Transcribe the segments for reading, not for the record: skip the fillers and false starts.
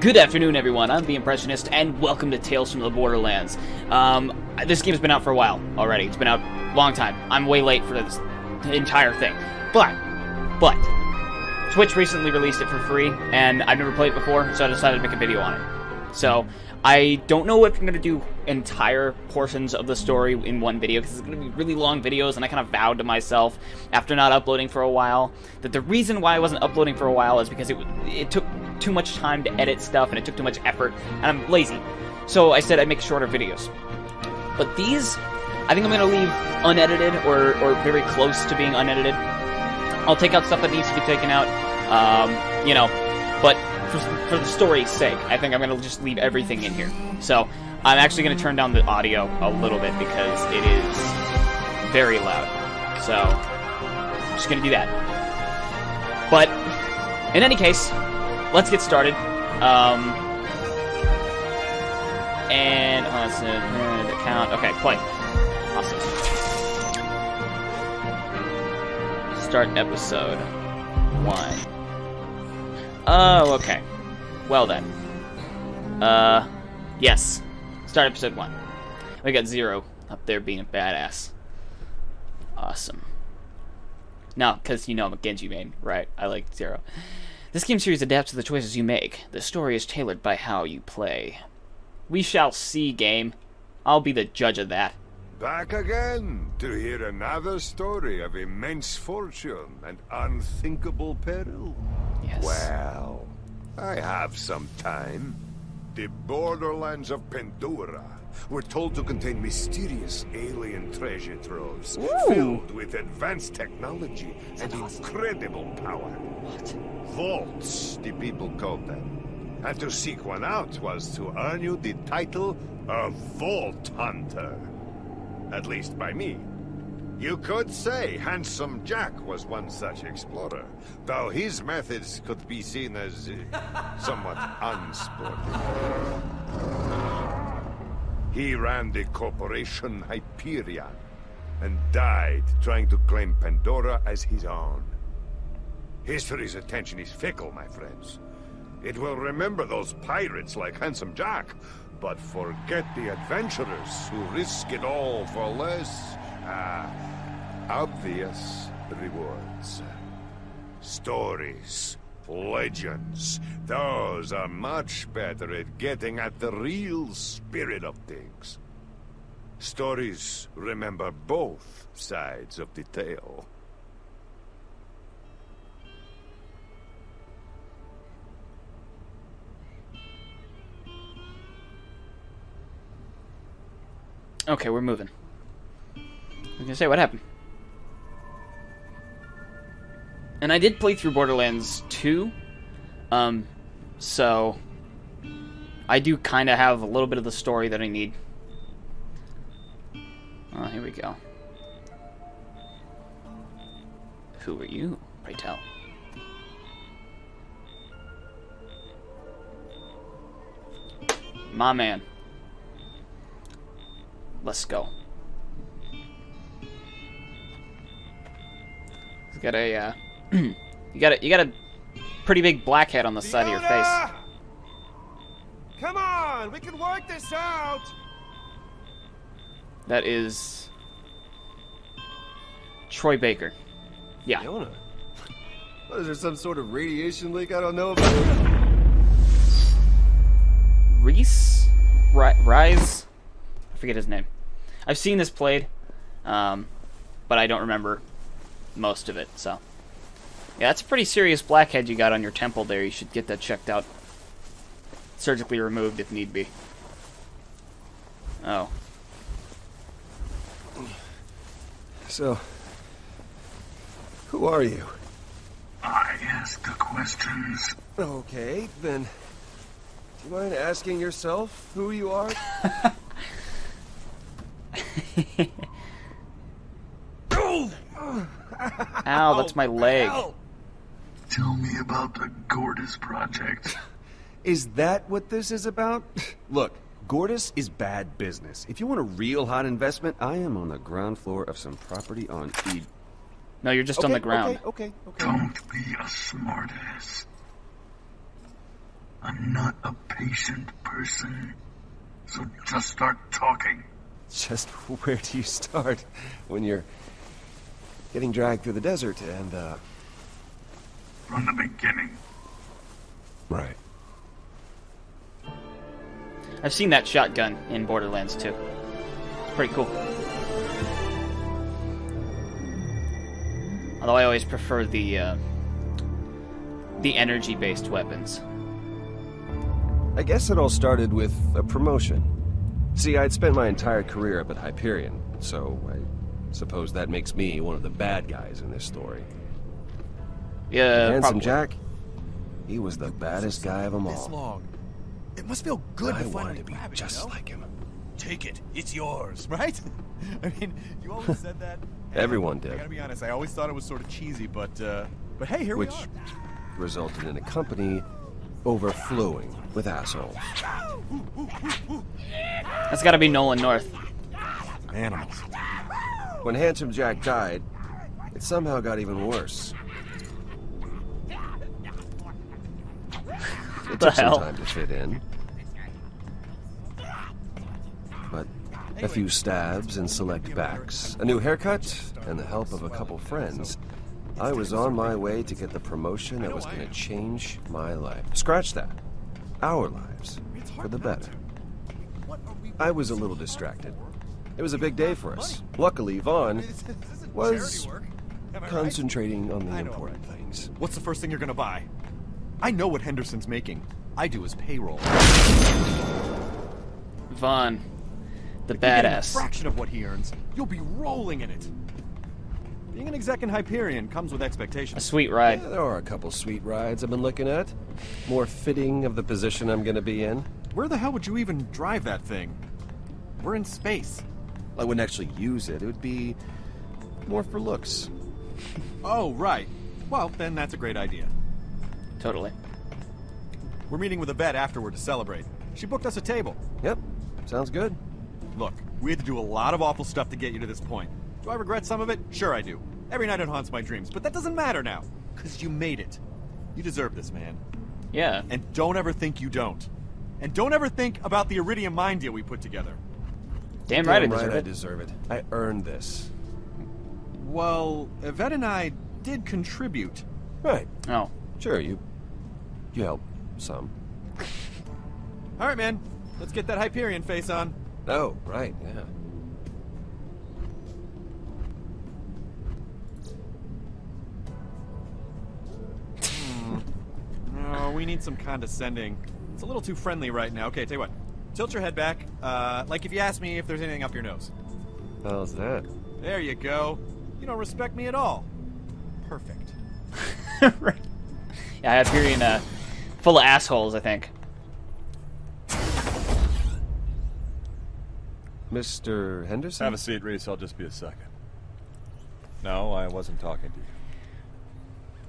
Good afternoon, everyone. I'm the Impressionist, and welcome to Tales from the Borderlands. This game's been out for a while already. It's been out a long time. I'm way late for this entire thing. But, Twitch recently released it for free, and I've never played it before, so I decided to make a video on it. So, I don't know if I'm going to do entire portions of the story in one video, because it's going to be really long videos, and I kind of vowed to myself, after not uploading for a while, that the reason why I wasn't uploading for a while is because it took too much time to edit stuff, and it took too much effort, and I'm lazy. So I said I'd make shorter videos. But these, I think I'm going to leave unedited, or very close to being unedited. I'll take out stuff that needs to be taken out, you know, but for the story's sake, I think I'm going to just leave everything in here. So I'm actually going to turn down the audio a little bit because it is very loud. So I'm just going to do that. But in any case, let's get started. And let's count. Okay, play. Awesome. Start episode 1. Oh, okay. Well then. Yes. Start episode 1. We got 0 up there being a badass. Awesome. No, because you know I'm a Genji main, right? I like 0. This game series adapts to the choices you make. The story is tailored by how you play. We shall see, game. I'll be the judge of that. Back again to hear another story of immense fortune and unthinkable peril. Yes. Well, I have some time. The borderlands of Pandora were told to contain mysterious alien treasure troves. Ooh. Filled with advanced technology and incredible power. What? Vaults, the people called them. And to seek one out was to earn you the title of Vault Hunter. At least by me. You could say Handsome Jack was one such explorer, though his methods could be seen as somewhat unsporting. He ran the corporation Hyperion and died trying to claim Pandora as his own. History's attention is fickle, my friends. It will remember those pirates like Handsome Jack, but forget the adventurers who risk it all for less, obvious rewards. Stories, legends, those are much better at getting at the real spirit of things. Stories remember both sides of the tale. Okay, we're moving. I was gonna say, what happened? And I did play through Borderlands 2, so I do kind of have a little bit of the story that I need. Oh, here we go. Who are you, pray tell? My man. Let's go. He's got a you got a pretty big black head on the side of your face. Come on, we can work this out. That is Troy Baker. Yeah. Fiona. What, is there some sort of radiation leak I don't know about? Rhys? Rise? I forget his name. I've seen this played, but I don't remember most of it, so. Yeah, that's a pretty serious blackhead you got on your temple there. You should get that checked out. Surgically removed if need be. Oh. So, who are you? I ask the questions. Okay, then. Do you mind asking yourself who you are? Ow, that's my leg. Tell me about the Gortys project. Is that what this is about? Look, Gortys is bad business. If you want a real hot investment, I am on the ground floor of some property on E. No, you're just on the ground. Okay. Don't be a smartass. I'm not a patient person, so just start talking. Just where do you start when you're getting dragged through the desert and, From the beginning. Right. I've seen that shotgun in Borderlands 2. It's pretty cool. Although I always prefer the energy-based weapons. I guess it all started with a promotion. See, I'd spent my entire career up at Hyperion, so I suppose that makes me one of the bad guys in this story. Yeah, Handsome Jack, he was the baddest guy of them all. It must feel good to finally grab it, just like him. Take it. It's yours, right? I mean, you always said that. Everyone did. I gotta be honest, I always thought it was sort of cheesy, but hey, here we are. Which resulted in a company overflowing with assholes. That's gotta be Nolan North. Animals. When Handsome Jack died, it somehow got even worse. It took some time to fit in. But a few stabs and select backs, a new haircut, and the help of a couple friends, I was on my way to get the promotion that was going to change my life. Scratch that. Our lives. For the better. I was a little distracted. It was a big day for us. Luckily, Vaughn was concentrating on the important things. What's the first thing you're going to buy? I know what Henderson's making. I do his payroll. Vaughn, the badass. A fraction of what he earns, you'll be rolling in it. Being an exec in Hyperion comes with expectations. A sweet ride. Yeah, there are a couple sweet rides I've been looking at. More fitting of the position I'm going to be in. Where the hell would you even drive that thing? We're in space. I wouldn't actually use it. It would be more for looks. Oh, right. Well, then that's a great idea. Totally. We're meeting with Yvette afterward to celebrate. She booked us a table. Yep. Sounds good. Look, we had to do a lot of awful stuff to get you to this point. Do I regret some of it? Sure I do. Every night it haunts my dreams, but that doesn't matter now. Because you made it. You deserve this, man. Yeah. And don't ever think you don't. And don't ever think about the Iridium mine deal we put together. Damn right I deserve it. I deserve it. I earned this. Well, Yvette and I did contribute. Right. Oh. Sure, you help some. All right, man. Let's get that Hyperion face on. Oh, right, yeah. No, we need some condescending. It's a little too friendly right now. Okay, tell you what. Tilt your head back, like if you ask me if there's anything up your nose. How's that? There you go. You don't respect me at all. Perfect. Right. Yeah, Hyperion, full of assholes, I think. Mr. Henderson? Have a seat, Rhys. I'll just be a second. No, I wasn't talking to you.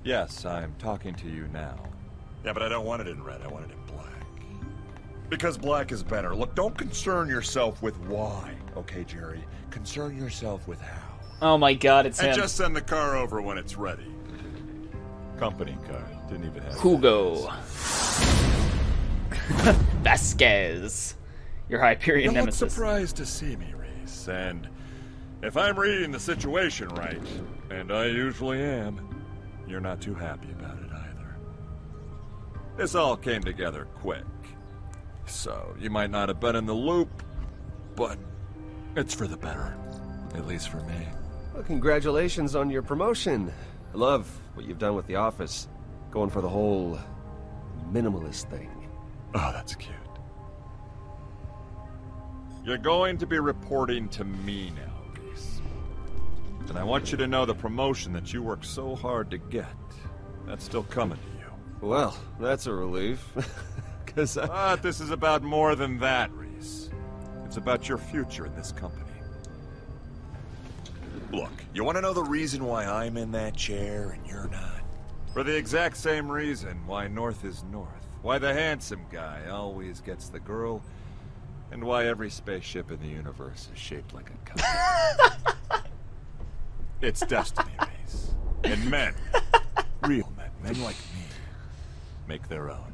Yes, I'm talking to you now. Yeah, but I don't want it in red. I want it in black. Because black is better. Look, don't concern yourself with why, okay, Jerry? Concern yourself with how. Oh my god, it's him. And just send the car over when it's ready. Company car. Didn't even have Hugo. Vasquez. Your Hyperion you nemesis. Look surprised to see me, Rhys. And if I'm reading the situation right, and I usually am, you're not too happy about it either. This all came together quick. So you might not have been in the loop, but it's for the better. At least for me. Well, congratulations on your promotion. I love what you've done with the office. Going for the whole minimalist thing. Oh, that's cute. You're going to be reporting to me now, Rhys. And I want you to know the promotion that you worked so hard to get, that's still coming to you. Well, that's a relief. Because But this is about more than that, Rhys. It's about your future in this company. Look, you want to know the reason why I'm in that chair and you're not? For the exact same reason why North is North. Why the handsome guy always gets the girl. And why every spaceship in the universe is shaped like a cup. It's destiny, Rhys. And men, real men, men like me, make their own.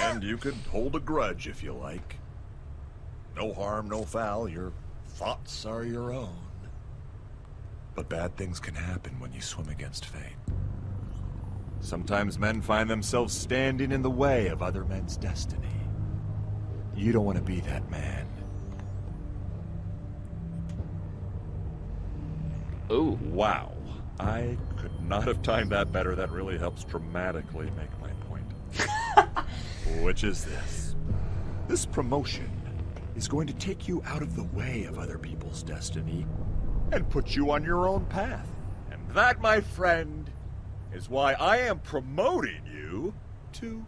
And you could hold a grudge if you like. No harm, no foul, your thoughts are your own. But bad things can happen when you swim against fate. Sometimes men find themselves standing in the way of other men's destiny. You don't want to be that man. Oh, wow. I could not have timed that better. That really helps dramatically make my point. Which is this. This promotion is going to take you out of the way of other people's destiny and put you on your own path. And that, my friend, is why I am promoting you to...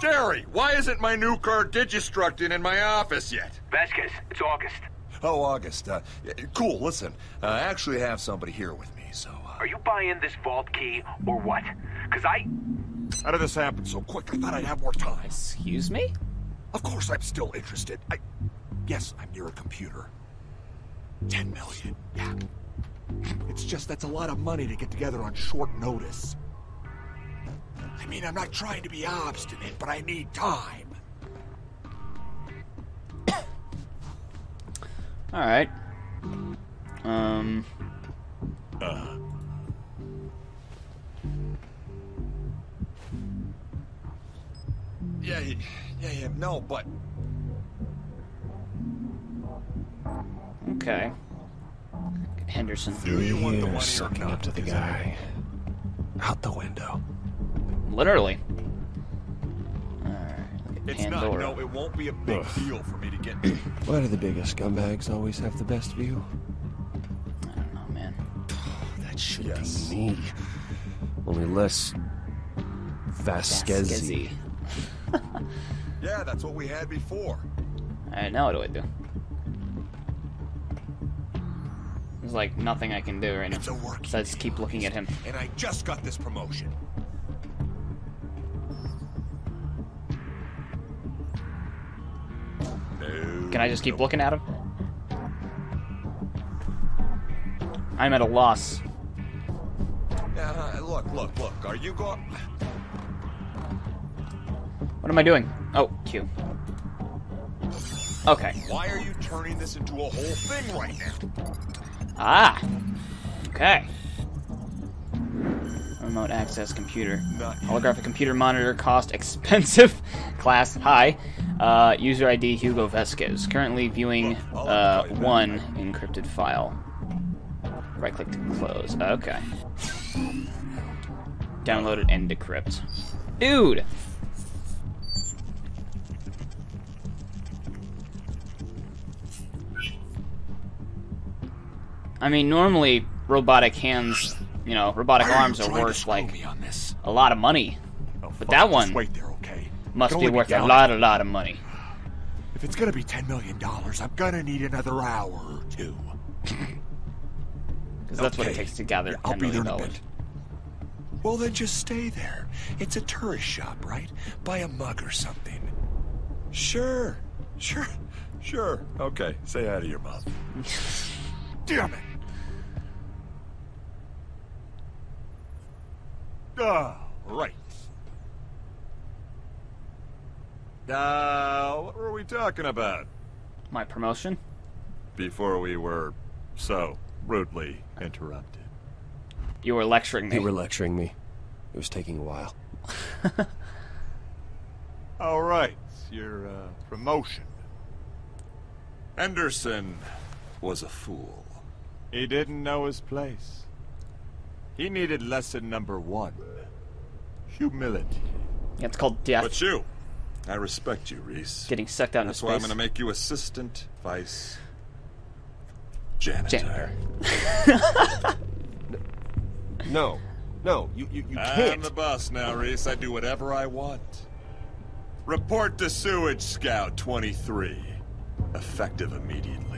Jerry, why isn't my new car Digistructing in my office yet? Vasquez, it's August. Oh, August. Cool, listen. I actually have somebody here with me, so... Are you buying this vault key, or what? Because I... How did this happen so quick? I thought I'd have more time. Excuse me? Of course I'm still interested. Yes, I'm near a computer. 10 million, yeah. It's just that's a lot of money to get together on short notice. I mean, I'm not trying to be obstinate, but I need time. All right. Yeah, no, but... Okay. Henderson. Do you want the money sucking up to the guy? Out the window. Literally. It's not, no, it won't be a big deal for me to get. Why do the biggest scumbags always have the best view? I don't know, man. That should be me. Only less Vasquez-y. Yeah, that's what we had before. Alright, now what do? There's like nothing I can do right now. It's a work. So I just keep looking at him. And I just got this promotion. Can I just keep looking at him? I'm at a loss. Look. Are you going? What am I doing? Oh, Q. Okay. Why are you turning this into a whole thing right now? Ah. Okay. Remote access computer. Holographic computer monitor. Cost expensive. Class high. User ID Hugo Vasquez. Currently viewing one encrypted file. Right click to close. Okay. Download it and decrypt. Dude! I mean, normally robotic hands, you know, robotic arms are worth like a lot of money. But that one... must be worth a lot of money. If it's gonna be $10 million, I'm gonna need another hour or two. Because that's what it takes to gather $10 million. Well, then just stay there. It's a tourist shop, right? Buy a mug or something. Sure. Okay, say out of your mouth. Damn it! Right. What were we talking about? My promotion? Before we were so rudely interrupted. You were lecturing me. You were lecturing me. It was taking a while. All right, your promotion. Henderson was a fool. He didn't know his place. He needed lesson number one. Humility. Yeah, it's called death. But you... I respect you, Rhys. Getting sucked out into space. That's why I'm going to make you assistant vice janitor. No, you can't. I'm the boss now, Rhys. I do whatever I want. Report to Sewage Scout 23. Effective immediately.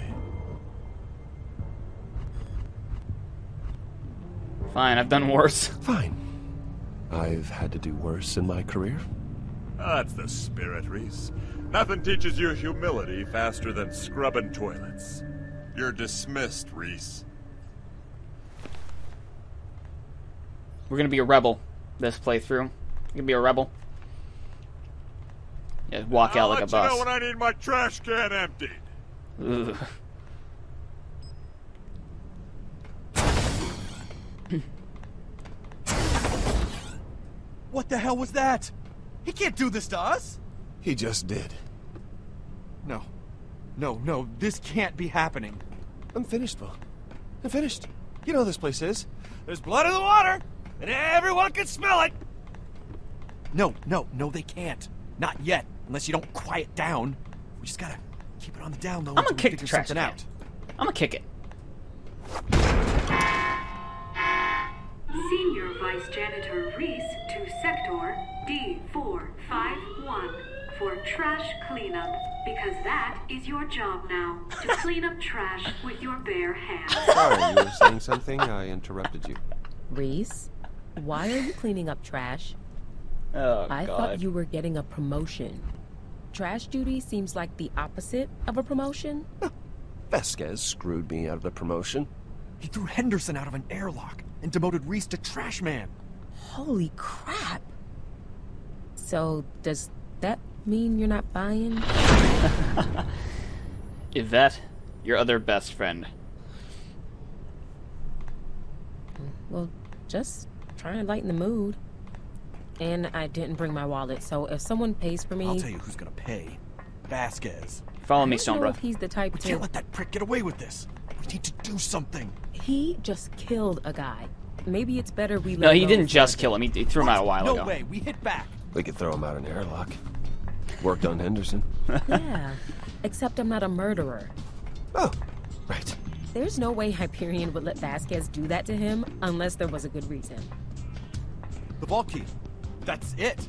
Fine, I've done worse. Fine. I've had to do worse in my career. That's the spirit, Rhys. Nothing teaches you humility faster than scrubbing toilets. You're dismissed, Rhys. We're gonna be a rebel this playthrough. You're gonna be a rebel. Yeah, walk out like a boss. I'll let you know when I need my trash can emptied. Ugh. What the hell was that? He can't do this to us. He just did. No. No, no, this can't be happening. I'm finished, Vaughn. I'm finished. You know how this place is. There's blood in the water, and everyone can smell it. No, no, no, they can't. Not yet, unless you don't quiet down. We just gotta keep it on the down low. I'm gonna kick the trash can out. I'm gonna kick it. Senior Vice Janitor Rhys to Sector D451 for trash cleanup, because that is your job now, to clean up trash with your bare hands. Sorry, you were saying something, I interrupted you. Rhys, why are you cleaning up trash? Oh, I thought you were getting a promotion. Trash duty seems like the opposite of a promotion. Huh. Vasquez screwed me out of the promotion. He threw Henderson out of an airlock and demoted Rhys to trash man. Holy crap. So does that mean you're not buying? Yvette, your other best friend. Well, just trying to lighten the mood. And I didn't bring my wallet, so if someone pays for me... I'll tell you who's gonna pay. Vasquez. Follow me, Sombra. He's the type to... We can't let that prick get away with this. We need to do something. He just killed a guy. Maybe it's better we... No, he didn't just kill him. He threw him out a while ago. No way. We hit back. We could throw him out in an airlock. Worked on Henderson. Yeah. Except I'm not a murderer. Oh, right. There's no way Hyperion would let Vasquez do that to him unless there was a good reason. The vault key. That's it.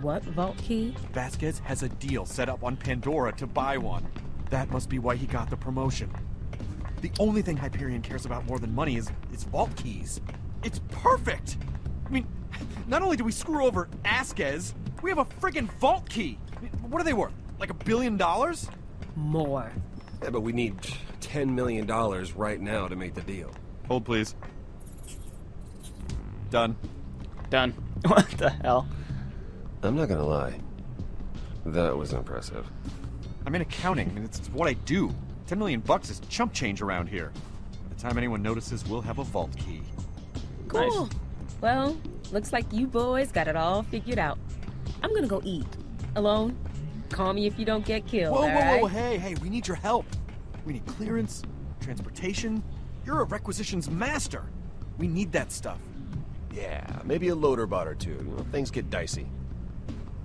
What vault key? Vasquez has a deal set up on Pandora to buy one. That must be why he got the promotion. The only thing Hyperion cares about more than money is vault keys. It's perfect! I mean, not only do we screw over Vasquez, we have a friggin' vault key! I mean, what are they worth? Like $1 billion? More. Yeah, but we need $10 million right now to make the deal. Hold, please. Done. Done. What the hell? I'm not gonna lie. That was impressive. I'm in accounting, and it's what I do. $10 million bucks is chump change around here. By the time anyone notices, we'll have a vault key. Cool. Nice. Well, looks like you boys got it all figured out. I'm gonna go eat. Alone. Call me if you don't get killed. Whoa, whoa, right? Whoa, hey, hey, we need your help. We need clearance, transportation. You're a requisitions master. We need that stuff. Yeah, maybe a loaderbot or two. You know, things get dicey.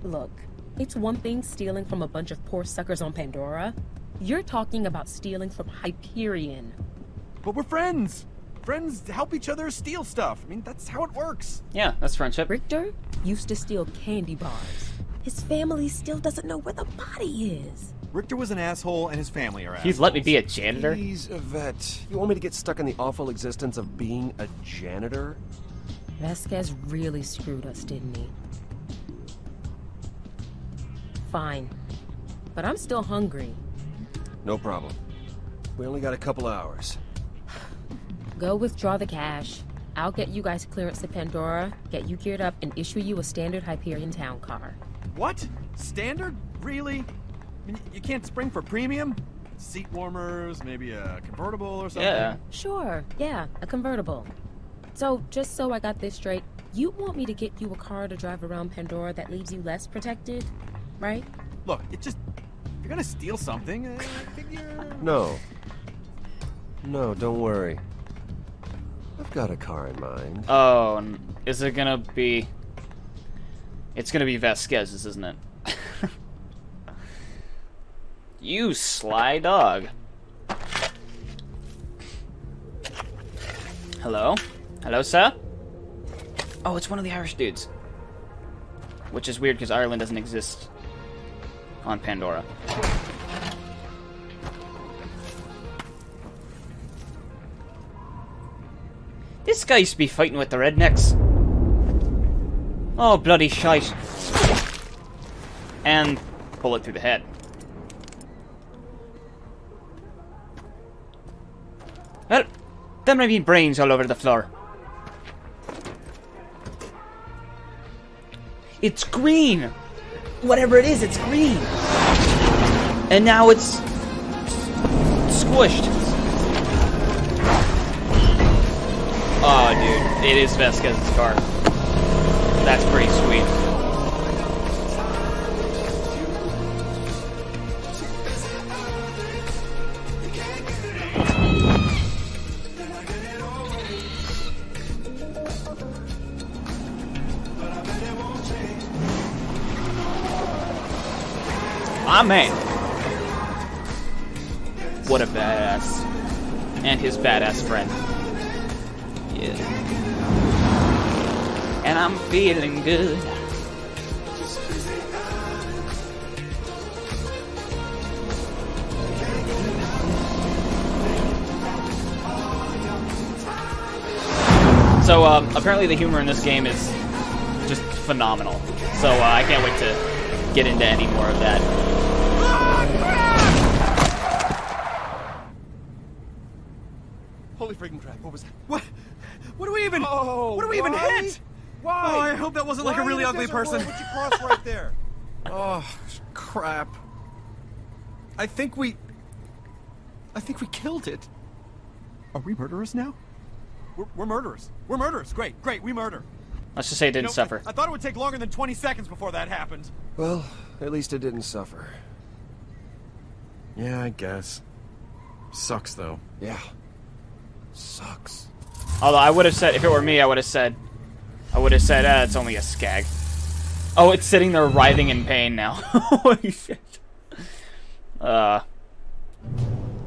Look, it's one thing stealing from a bunch of poor suckers on Pandora. You're talking about stealing from Hyperion. But we're friends. Friends help each other steal stuff. I mean, that's how it works. Yeah, that's friendship. Richter used to steal candy bars. His family still doesn't know where the body is. Richter was an asshole and his family are assholes. He's let me be a janitor? Please, Yvette. You want me to get stuck in the awful existence of being a janitor? Vasquez really screwed us, didn't he? Fine. But I'm still hungry. No problem. We only got a couple hours. Go withdraw the cash. I'll get you guys clearance to Pandora, get you geared up, and issue you a standard Hyperion town car. What? Standard? Really? I mean, you can't spring for premium? Seat warmers, maybe a convertible or something? Yeah. Sure, yeah, a convertible. So, just so I got this straight, you want me to get you a car to drive around Pandora that leaves you less protected, right? Look, it just... You're gonna steal something, I figure... No. No, don't worry. I've got a car in mind. Oh, is it gonna be... It's gonna be Vasquez's, isn't it? You sly dog. Hello? Hello, sir? Oh, it's one of the Irish dudes. Which is weird, because Ireland doesn't exist... on Pandora. This guy used to be fighting with the rednecks. Oh, bloody shite. And bullet through the head. Well, there may be brains all over the floor. It's green! whatever it is, it's green. And now it's squished. Oh, dude, it is Vasquez's car. That's pretty sweet. My man. What a badass. And his badass friend. Yeah. And I'm feeling good. So, apparently the humor in this game is just phenomenal. So, I can't wait to get into any more of that. Holy freaking crap, what was that? What? What do we even? Oh, what do we even hit? Why? Oh, I hope that wasn't like a really ugly person. What you cross right there? Oh, crap. I think we killed it. Are we murderers now? We're murderers. We're murderers. Great, great, we murder. Let's just say it didn't suffer. I thought it would take longer than 20 seconds before that happened. Well, at least it didn't suffer. Yeah, I guess. Sucks, though. Yeah. Sucks. Although, I would have said, if it were me, I would have said, it's only a skag. Oh, it's sitting there writhing in pain now. Holy shit.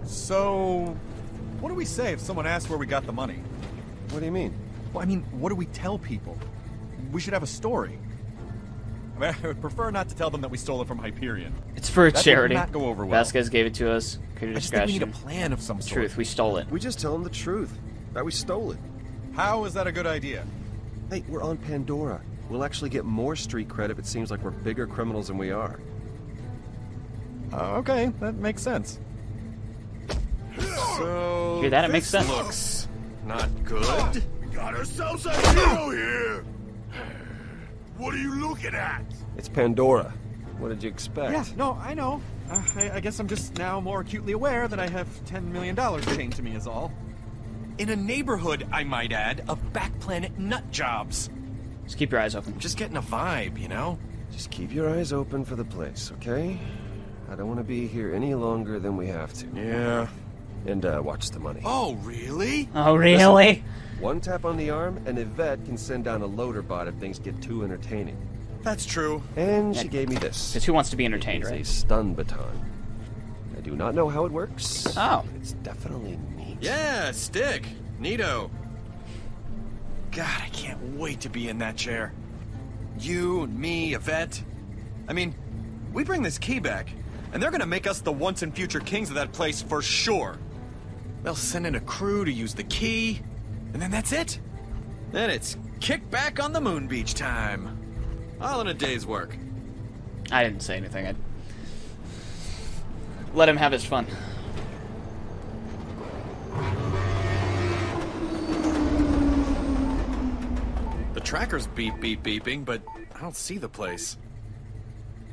So, what do we say if someone asks where we got the money? What do you mean? Well, I mean, what do we tell people? We should have a story. I mean, I would prefer not to tell them that we stole it from Hyperion. It's for a charity. That would not go over well. Vasquez gave it to us. I just think we need a plan of some sort. Truth, we stole it. We just tell them the truth, that we stole it. How is that a good idea? Hey, we're on Pandora. We'll actually get more street cred if it seems like we're bigger criminals than we are. Okay, that makes sense. So, hear that? It makes sense. Looks not good. We got ourselves a hero here. What are you looking at? It's Pandora. What did you expect? Yeah, no, I know. I guess I'm just now more acutely aware that I have $10 million chained to me is all. In a neighborhood, I might add, of back planet nut jobs. Just keep your eyes open. Just getting a vibe, you know? Just keep your eyes open for the place, okay? I don't want to be here any longer than we have to. Yeah. And watch the money. Oh, really? Oh, really? Listen, one tap on the arm, and Yvette can send down a Loaderbot if things get too entertaining. That's true. And she gave me this. Because who wants to be entertained, right? It's a stun baton. I do not know how it works. Oh. It's definitely neat. Yeah, stick. Neato. God, I can't wait to be in that chair. You and me, Yvette. I mean, we bring this key back, and they're going to make us the once and future kings of that place for sure. They'll send in a crew to use the key, and then that's it. Then it's kick back on the moon beach time. All in a day's work. I didn't say anything. I'd let him have his fun. The tracker's beep, beep, beeping, but I don't see the place.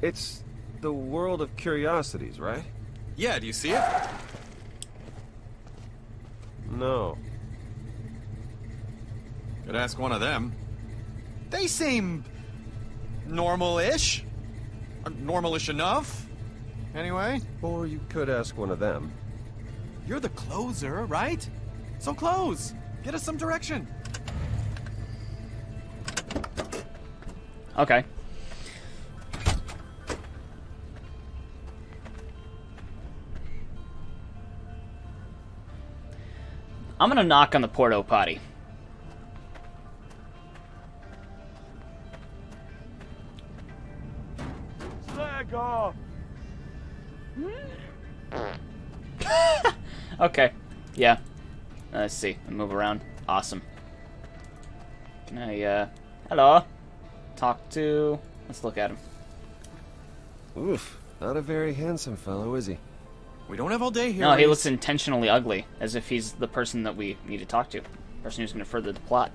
It's the world of curiosities, right? Yeah, do you see it? No. Could ask one of them. They seem... normal-ish? Normal-ish enough? Anyway? Or you could ask one of them. You're the closer, right? So close! Get us some direction! Okay. I'm gonna knock on the porta potty. Okay, yeah. Let's see. Move around. Awesome. Can I, hello? Talk to... Let's look at him. Oof. Not a very handsome fellow, is he? We don't have all day here. No, he looks intentionally ugly. As if he's the person that we need to talk to. The person who's going to further the plot.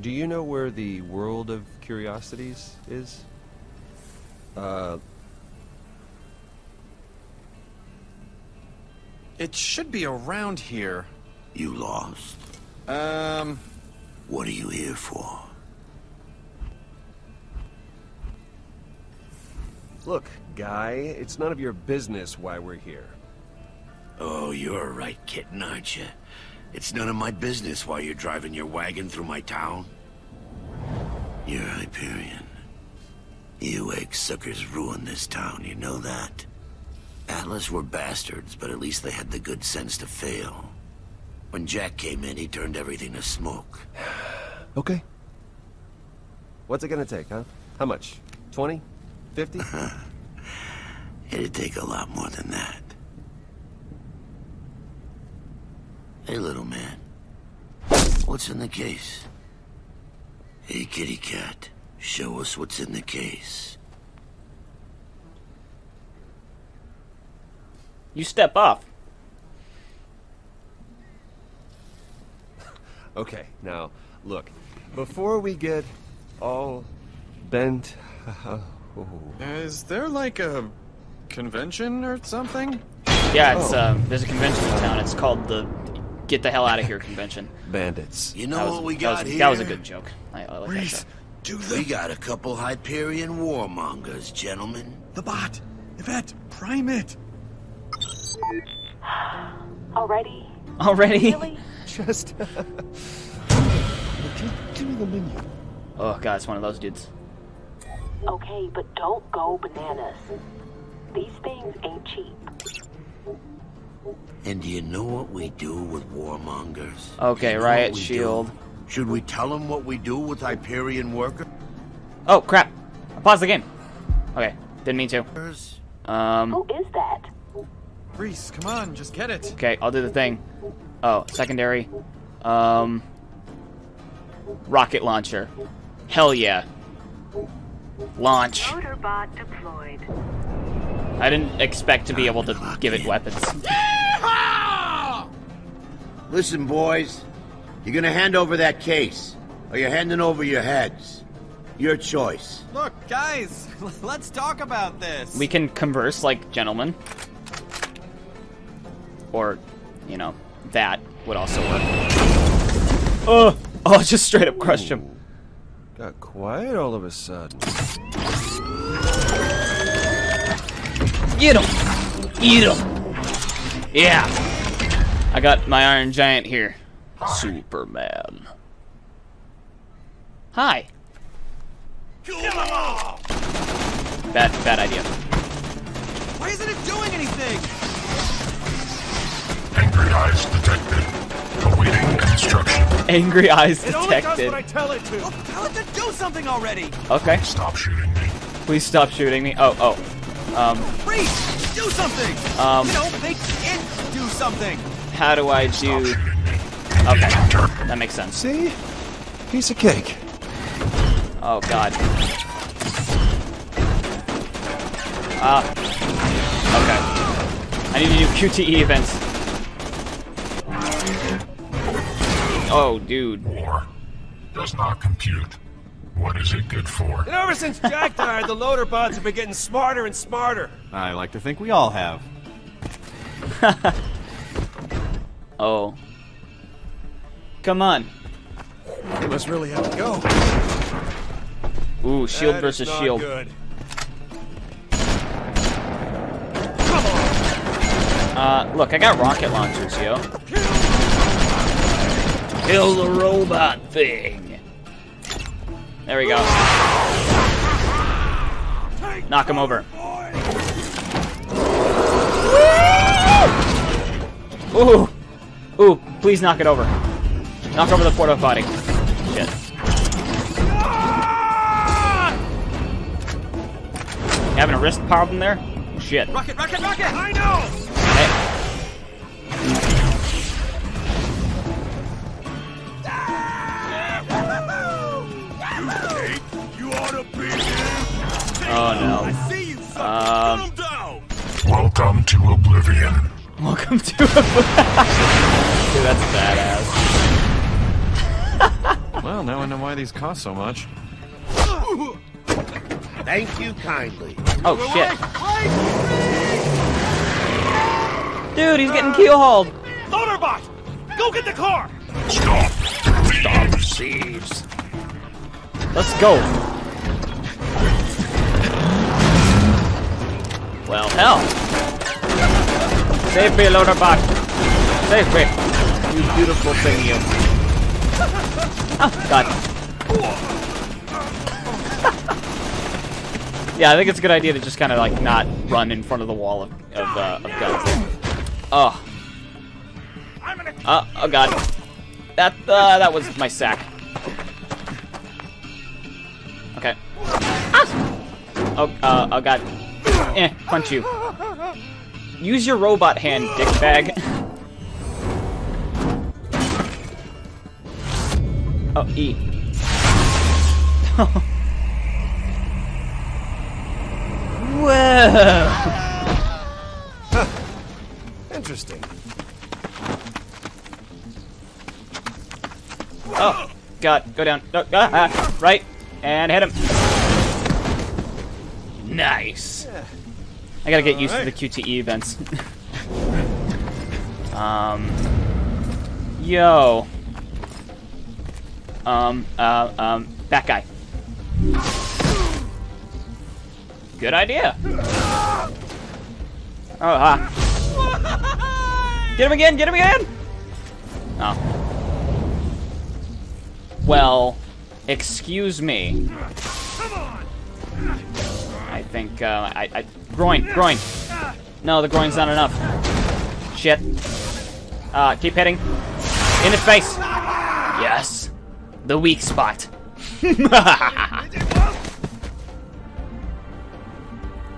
Do you know where the World of Curiosities is? It should be around here. You lost? What are you here for? Look, guy, it's none of your business why we're here. Oh, you're right, kitten, aren't you? It's none of my business why you're driving your wagon through my town. You're Hyperion. You egg suckers ruined this town, you know that? Atlas were bastards, but at least they had the good sense to fail. When Jack came in, he turned everything to smoke. Okay. What's it gonna take, huh? How much? 20? 50? It'd take a lot more than that. Hey, little man. What's in the case? Hey, kitty cat. Show us what's in the case. You step off. Okay, now, look. Before we get all bent... Is there like a convention or something? Yeah, it's there's a convention in town. It's called the Get the Hell Out of Here convention. Bandits. You know what we got here? That was a good joke. I like that joke. We got a couple Hyperion warmongers, gentlemen. The bot, Yvette, prime it. Already? Already? Really? Just give me the menu. Oh god, it's one of those dudes. Okay, but don't go bananas. These things ain't cheap. And do you know what we do with warmongers? Okay, riot shield. Should we tell them what we do with Hyperion workers? Oh crap! I paused the game. Okay, didn't mean to. Who is that? Rhys, come on, just get it. Okay, I'll do the thing. Oh, secondary. Rocket launcher. Hell yeah. Launch. Loaderbot deployed. I didn't expect to be able to give it weapons. Yeehaw! Listen, boys. You're gonna hand over that case, or you're handing over your heads. Your choice. Look, guys, let's talk about this. We can converse like gentlemen. Or, you know, that would also work. Oh, oh, just straight up crushed him. Got quiet all of a sudden. Get him! Eat him! Yeah! I got my Iron Giant here. Superman. Hi! Kill them all! Bad idea. Why isn't it doing anything? Angry eyes detected. Awaiting instruction. Angry eyes detected. It only does what I tell it to. Oh, tell it to do something already! Okay. Stop shooting me. Please stop shooting me. Oh. Freeze! Do something! You know, make it do something! How do I do... Okay, that makes sense. See? Piece of cake. Oh, god. Okay. I need to do QTE events. Oh, dude. War does not compute. What is it good for? And ever since Jack died, the loader bots have been getting smarter and smarter. I like to think we all have. Oh. Come on. It must really have to go. Ooh, shield versus shield. Good. Come on. Look, I got rocket launchers, yo. Kill the robot thing. There we go. Knock him over. Ooh. Ooh, please knock it over. Knock over the porta potty. Shit. You having a wrist problem there? Shit. Rocket! I know. Hey. You ought to be here. Oh no. I see you, son. Calm down. Welcome to Oblivion. Dude, that's badass. Well, now I know why these cost so much. Thank you kindly. Oh, shit. Dude, he's getting keel-hauled. Loaderbot! Go get the car! Stop! Stop thieves! Let's go. Well, hell. Save me, Loaderbot. Save me. You beautiful thing, you. Oh, God. Yeah, I think it's a good idea to just kind of, like, not run in front of the wall of guns. Oh. Oh, God. That was my sack. Okay. Oh, God. Punch you. Use your robot hand, dickbag. Oh, E. Whoa. Huh. Interesting. Oh, God, go down. No, right, and hit him. Nice. I gotta get used to the QTE events. Yo. That guy. Good idea. Oh, ha. Get him again, get him again! Oh. Well, excuse me. I think, groin. No, the groin's not enough. Shit. Keep hitting. In his face. Yes. The weak spot.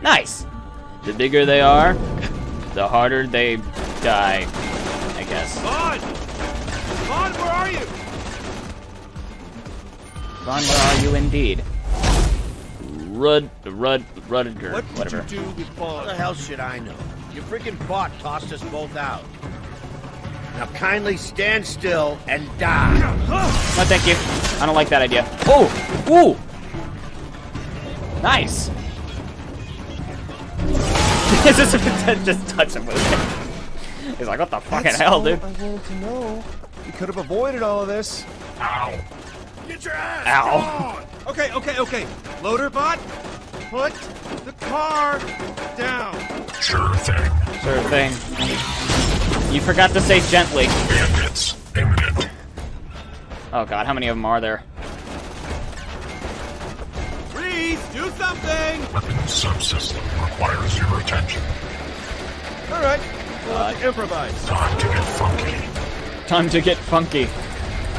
Nice. The bigger they are, the harder they die, I guess. Vaughn, where are you? Vaughn, where are you indeed? Rudiger, whatever. What did you do with Vaughn? How the hell should I know? Your freaking bot tossed us both out. Now kindly stand still and die. No, thank you. I don't like that idea. Oh! Ooh! Nice! Just touch him with it. He's like, what the fucking hell, dude? I wanted to know. You could have avoided all of this. Ow! Get your ass! Ow! Okay. Loaderbot, put the car down. Sure thing. You forgot to say gently. Bandits, imminent. Oh God, how many of them are there? Rhys, do something! Weapon subsystem requires your attention. All right, we'll have to improvise. Time to get funky.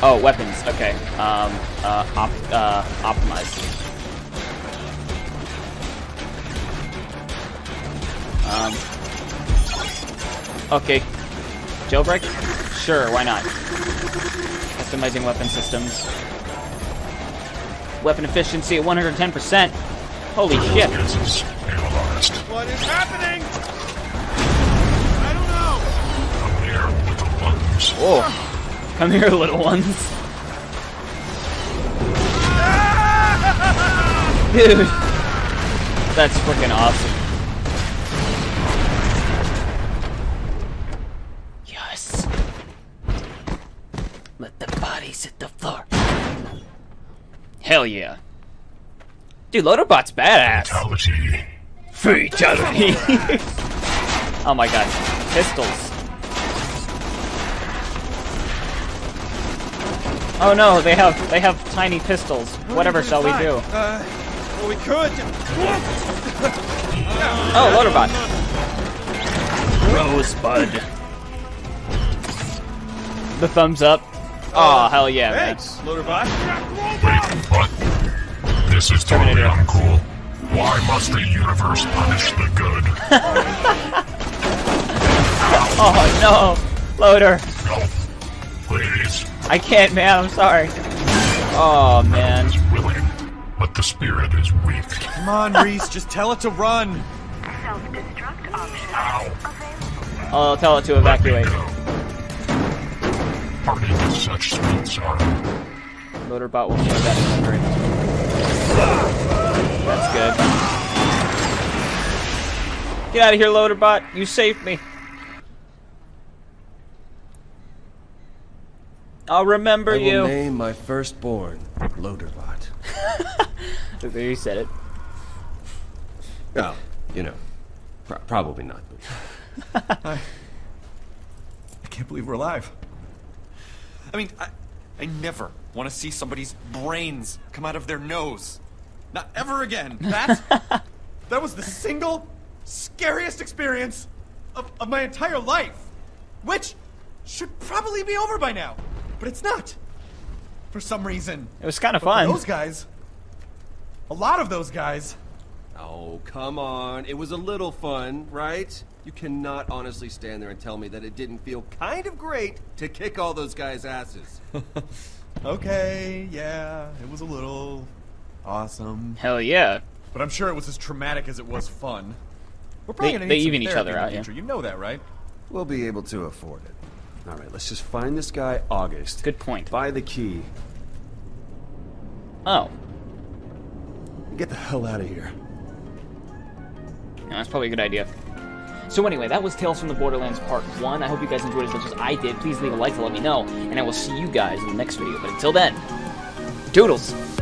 Oh, weapons. Okay. Optimize. Okay. Jailbreak? Sure, why not? Customizing weapon systems. Weapon efficiency at 110%. Holy shit. What is happening? I don't know. Oh. Come here, little ones. Dude. That's freaking awesome. Yes. Let the bodies hit the floor. Hell yeah. Dude, Loaderbot's badass. Fatality. Oh my God. Pistols. Oh no, they have tiny pistols. Whatever shall we do? Well, we could. Oh, Loaderbot. Rosebud. The thumbs up. Oh, hell yeah, man. Thanks, Loaderbot. Wait, what? This is totally uncool. Why must the universe punish the good? Oh no, Loader. No, please. I can't, man. I'm sorry. Oh, man. The will is willing, but the spirit is weak. Come on, Rhys. Just tell it to run. Self-destruct option. I'll tell it to evacuate. Parking such speeds are. Loaderbot will show that in the dream. That's good. Get out of here, Loaderbot. You saved me. I'll remember you. I will name my firstborn Loaderbot. You said it. No, you know, probably not. I can't believe we're alive. I mean, I never want to see somebody's brains come out of their nose. Not ever again. That was the single scariest experience of my entire life, which should probably be over by now, but it's not. For some reason. It was kind of fun. Those guys. A lot of those guys. Oh, come on. It was a little fun, right? You cannot honestly stand there and tell me that it didn't feel kind of great to kick all those guys' asses. Okay, yeah, it was a little awesome. Hell yeah. But I'm sure it was as traumatic as it was fun. We're probably gonna need some even each other out here. Yeah. You know that, right? We'll be able to afford it. All right, let's just find this guy, August. Good point. Buy the key. Oh. Get the hell out of here. No, that's probably a good idea. So anyway, that was Tales from the Borderlands Part 1. I hope you guys enjoyed it as much as I did. Please leave a like to let me know, and I will see you guys in the next video. But until then, doodles!